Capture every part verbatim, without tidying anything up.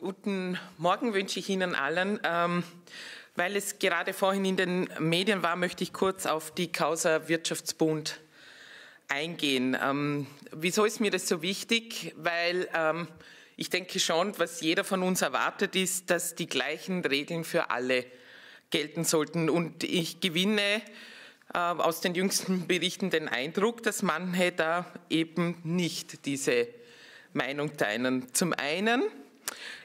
Guten Morgen wünsche ich Ihnen allen. Ähm, weil es gerade vorhin in den Medien war, möchte ich kurz auf die Causa Wirtschaftsbund eingehen. Ähm, wieso ist mir das so wichtig? Weil ähm, ich denke schon, was jeder von uns erwartet, ist, dass die gleichen Regeln für alle gelten sollten. Und ich gewinne äh, aus den jüngsten Berichten den Eindruck, dass manche da eben nicht diese Meinung teilen. Zum einen,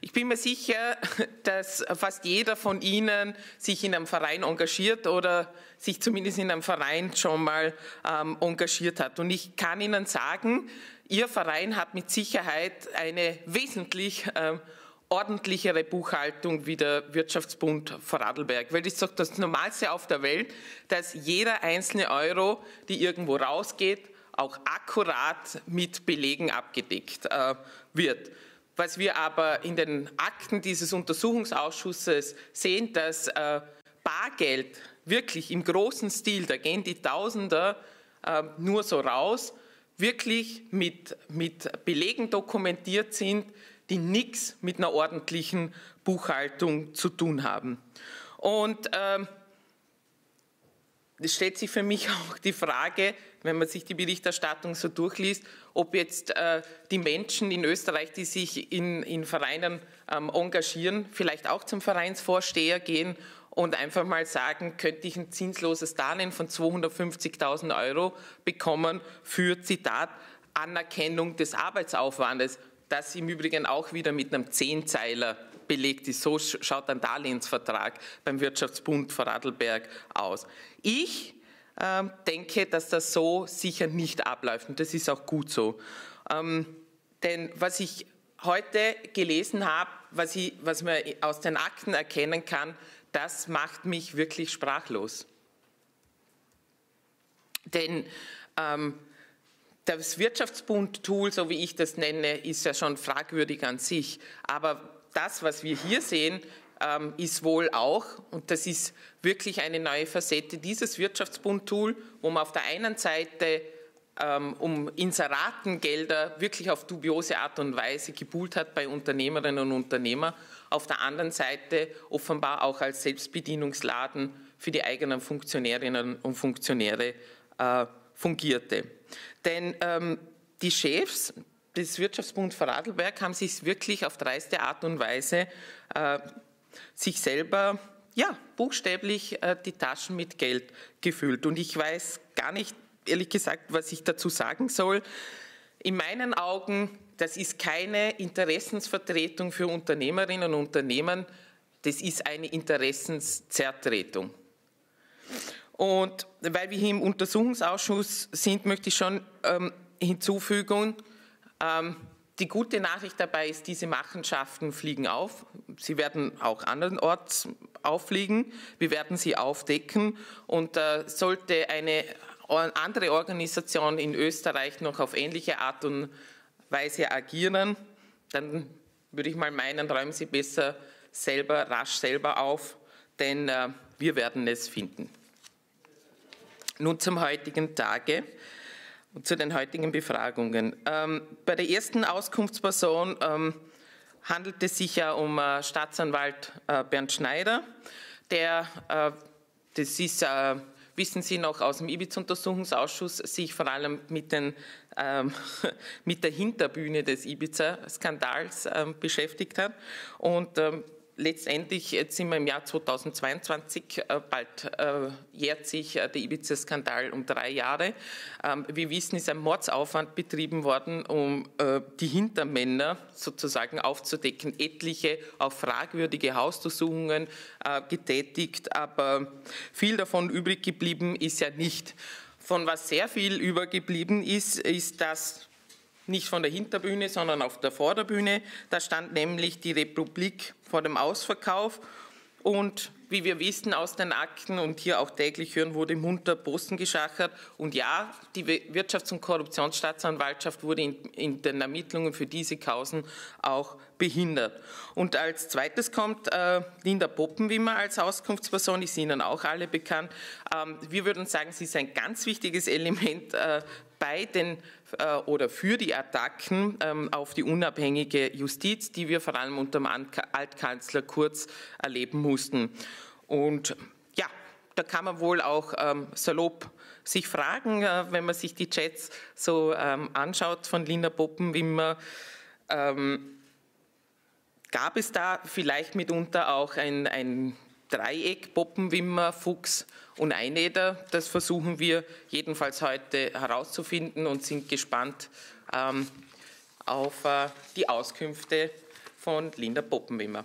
ich bin mir sicher, dass fast jeder von Ihnen sich in einem Verein engagiert oder sich zumindest in einem Verein schon mal ähm, engagiert hat. Und ich kann Ihnen sagen, Ihr Verein hat mit Sicherheit eine wesentlich ähm, ordentlichere Buchhaltung wie der Wirtschaftsbund Vorarlberg. Weil das ist doch das Normalste auf der Welt, dass jeder einzelne Euro, die irgendwo rausgeht, auch akkurat mit Belegen abgedeckt äh, wird. Was wir aber in den Akten dieses Untersuchungsausschusses sehen, dass äh, Bargeld wirklich im großen Stil, da gehen die Tausender äh, nur so raus, wirklich mit, mit Belegen dokumentiert sind, die nichts mit einer ordentlichen Buchhaltung zu tun haben. Und ähm, es stellt sich für mich auch die Frage, wenn man sich die Berichterstattung so durchliest, ob jetzt äh, die Menschen in Österreich, die sich in, in Vereinen ähm, engagieren, vielleicht auch zum Vereinsvorsteher gehen und einfach mal sagen, könnte ich ein zinsloses Darlehen von zweihundertfünfzigtausend Euro bekommen für, Zitat, Anerkennung des Arbeitsaufwandes, das im Übrigen auch wieder mit einem Zehnzeiler belegt ist. So schaut ein Darlehensvertrag beim Wirtschaftsbund Vorarlberg aus. Ich äh, denke, dass das so sicher nicht abläuft und das ist auch gut so. Ähm, denn was ich heute gelesen habe, was, ich, was man aus den Akten erkennen kann, das macht mich wirklich sprachlos. Denn ähm, das Wirtschaftsbund-Tool, so wie ich das nenne, ist ja schon fragwürdig an sich, aber das, was wir hier sehen, ist wohl auch, und das ist wirklich eine neue Facette, dieses Wirtschaftsbund-Tool, wo man auf der einen Seite um Inseratengelder wirklich auf dubiose Art und Weise gebuhlt hat bei Unternehmerinnen und Unternehmern, auf der anderen Seite offenbar auch als Selbstbedienungsladen für die eigenen Funktionärinnen und Funktionäre fungierte. Denn ähm, die Chefs des Wirtschaftsbund Vorarlberg haben sich wirklich auf dreiste Art und Weise äh, sich selber, ja, buchstäblich äh, die Taschen mit Geld gefüllt. Und ich weiß gar nicht, ehrlich gesagt, was ich dazu sagen soll. In meinen Augen, das ist keine Interessensvertretung für Unternehmerinnen und Unternehmen, das ist eine Interessenszertretung. Und weil wir hier im Untersuchungsausschuss sind, möchte ich schon ähm, hinzufügen, die gute Nachricht dabei ist, diese Machenschaften fliegen auf. Sie werden auch andernorts auffliegen. Wir werden sie aufdecken. Und äh, sollte eine andere Organisation in Österreich noch auf ähnliche Art und Weise agieren, dann würde ich mal meinen, räumen Sie besser selber, rasch selber auf, denn äh, wir werden es finden. Nun zum heutigen Tage. Und zu den heutigen Befragungen. Ähm, bei der ersten Auskunftsperson ähm, handelt es sich ja um äh, Staatsanwalt äh, Bernd Schneider, der, äh, das ist, äh, wissen Sie noch aus dem Ibiza-Untersuchungsausschuss, sich vor allem mit, den, ähm, mit der Hinterbühne des Ibiza-Skandals äh, beschäftigt hat. Und ähm, letztendlich, jetzt sind wir im Jahr zweitausendzweiundzwanzig, bald äh, jährt sich äh, der Ibiza-Skandal um drei Jahre. Ähm, wir wissen, ist ein Mordsaufwand betrieben worden, um äh, die Hintermänner sozusagen aufzudecken. Etliche, auch fragwürdige Hausdurchsuchungen äh, getätigt, aber viel davon übrig geblieben ist ja nicht. Von was sehr viel übergeblieben ist, ist das, nicht von der Hinterbühne, sondern auf der Vorderbühne. Da stand nämlich die Republik vor dem Ausverkauf. Und wie wir wissen aus den Akten und hier auch täglich hören, wurde munter Posten geschachert. Und ja, die Wirtschafts- und Korruptionsstaatsanwaltschaft wurde in, in den Ermittlungen für diese Kausen auch behindert. Und als zweites kommt äh, Linda Poppenwimmer als Auskunftsperson, ist Ihnen auch alle bekannt. Ähm, wir würden sagen, sie ist ein ganz wichtiges Element äh, bei den äh, oder für die Attacken ähm, auf die unabhängige Justiz, die wir vor allem unter dem Altkanzler Kurz erleben mussten. Und ja, da kann man wohl auch ähm, salopp sich fragen, äh, wenn man sich die Chats so ähm, anschaut von Linda Poppenwimmer, ähm, gab es da vielleicht mitunter auch ein, ein Dreieck Poppenwimmer, Fuchs und Einäder? Das versuchen wir jedenfalls heute herauszufinden und sind gespannt ähm, auf äh, die Auskünfte von Linda Poppenwimmer.